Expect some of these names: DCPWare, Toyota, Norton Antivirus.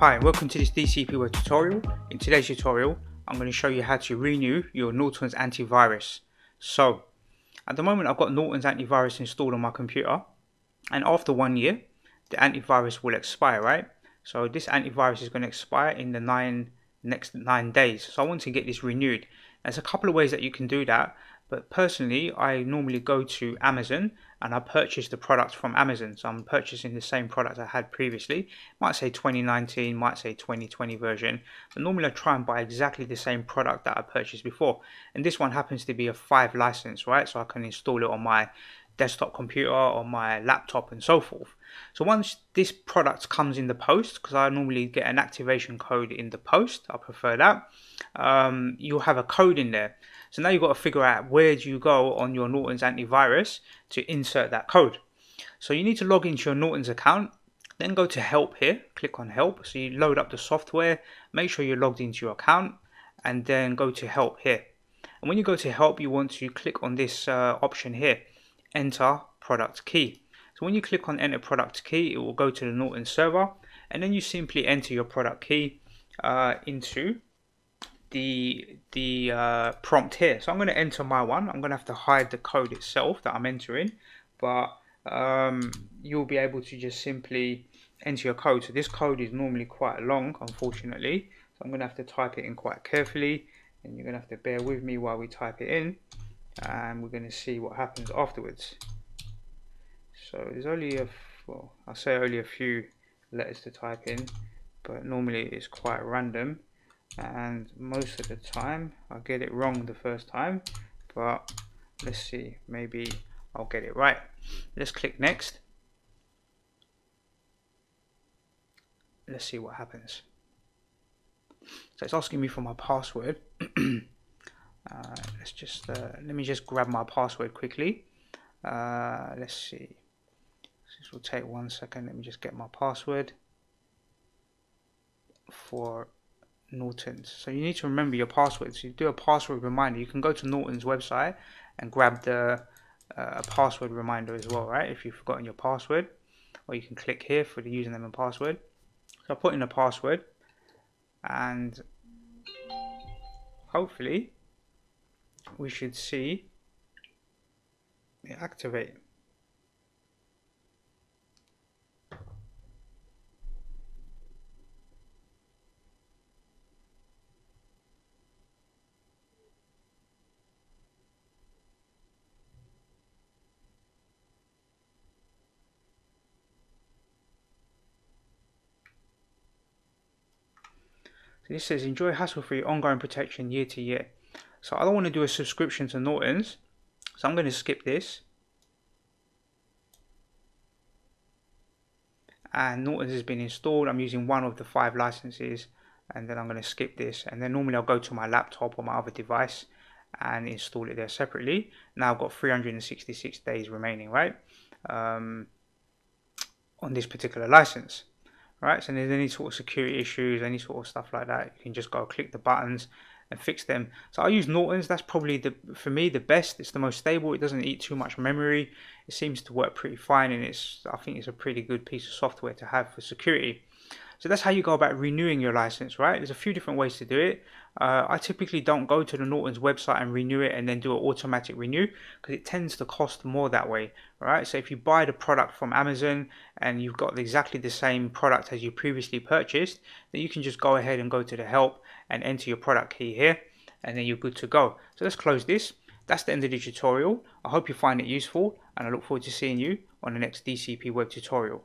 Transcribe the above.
Hi and welcome to this DCPWare tutorial. In today's tutorial I'm going to show you how to renew your Norton's antivirus. So at the moment I've got Norton's antivirus installed on my computer, and after 1 year the antivirus will expire, right? So this antivirus is going to expire in the next nine days, so I want to get this renewed. There's a couple of ways that you can do that, but personally I normally go to Amazon and I purchase the product from Amazon. So I'm purchasing the same product I had previously. Might say 2019, might say 2020 version, but normally I try and buy exactly the same product that I purchased before. And this one happens to be a 5 license, right? So I can install it on my desktop computer, on my laptop and so forth. So once this product comes in the post, because I normally get an activation code in the post, I prefer that, you'll have a code in there. So now you've got to figure out where do you go on your Norton's antivirus to insert that code. So you need to log into your Norton's account, then go to help here, click on help. So you load up the software, make sure you're logged into your account, and then go to help here. And when you go to help, you want to click on this option here, enter product key. So when you click on enter product key, it will go to the Norton server, and then you simply enter your product key into the prompt here. So I'm going to enter my one. I'm going to have to hide the code itself that I'm entering, but you'll be able to just simply enter your code. So this code is normally quite long, unfortunately, so I'm going to have to type it in quite carefully, and you're going to have to bear with me while we type it in, and we're going to see what happens afterwards. So there's only a few letters to type in, but normally it's quite random. And most of the time I get it wrong the first time, but let's see, maybe I'll get it right. Let's click next. Let's see what happens. So it's asking me for my password. Let's just let me just grab my password quickly. Let's see, this will take 1 second. Let me just get my password for Norton's. So you need to remember your password. So you do a password reminder. You can go to Norton's website and grab the password reminder as well, right? If you've forgotten your password, or you can click here for the username and password. So I put in a password, and hopefully we should see it activate. This says enjoy hassle-free ongoing protection year to year. So I don't want to do a subscription to Norton's, so I'm going to skip this. And Norton's has been installed. I'm using one of the 5 licenses, and then I'm going to skip this. And then normally I'll go to my laptop or my other device and install it there separately. Now I've got 366 days remaining, right, on this particular license. Right, so if there's any sort of security issues, any sort of stuff like that, you can just go click the buttons and fix them. So I use Norton's. That's probably, for me, the best. It's the most stable. It doesn't eat too much memory. It seems to work pretty fine, and I think it's a pretty good piece of software to have for security. So that's how you go about renewing your license, right? There's a few different ways to do it. I typically don't go to the Norton's website and renew it and then do an automatic renew, because it tends to cost more that way, right? So if you buy the product from Amazon and you've got exactly the same product as you previously purchased, then you can just go ahead and go to the help and enter your product key here, and then you're good to go. So let's close this. That's the end of the tutorial. I hope you find it useful, and I look forward to seeing you on the next DCPWare tutorial.